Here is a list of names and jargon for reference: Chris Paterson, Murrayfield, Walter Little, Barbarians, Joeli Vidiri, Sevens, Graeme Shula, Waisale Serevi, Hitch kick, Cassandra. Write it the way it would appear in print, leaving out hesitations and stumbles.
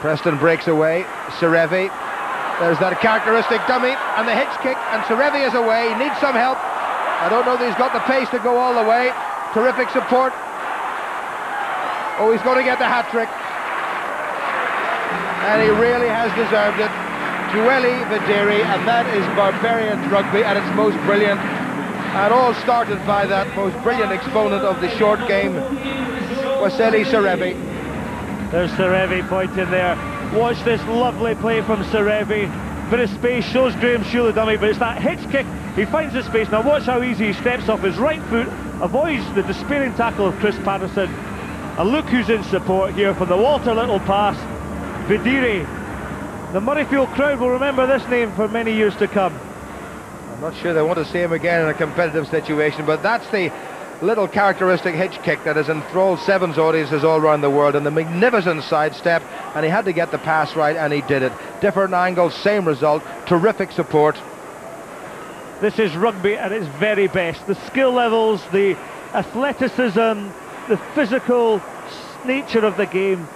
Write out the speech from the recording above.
Preston breaks away, Serevi, there's that characteristic dummy, and the hitch kick, and Serevi is away, he needs some help. I don't know that he's got the pace to go all the way. Terrific support. Oh, he's going to get the hat-trick. And he really has deserved it. Joeli Vidiri, and that is barbarian rugby at its most brilliant. And all started by that most brilliant exponent of the short game, Waisale Serevi. There's Serevi pointing there. Watch this lovely play from Serevi. Bit of space, shows Graeme Shula dummy, but it's that hitch kick. He finds the space. Now watch how easy he steps off his right foot, avoids the despairing tackle of Chris Paterson. And look who's in support here for the Walter Little pass, Vidiri. The Murrayfield crowd will remember this name for many years to come. I'm not sure they want to see him again in a competitive situation, but that's the little characteristic hitch kick that has enthralled Sevens audiences all around the world, and the magnificent sidestep, and he had to get the pass right, and he did it. Different angles, same result, terrific support. This is rugby at its very best. The skill levels, the athleticism, the physical nature of the game.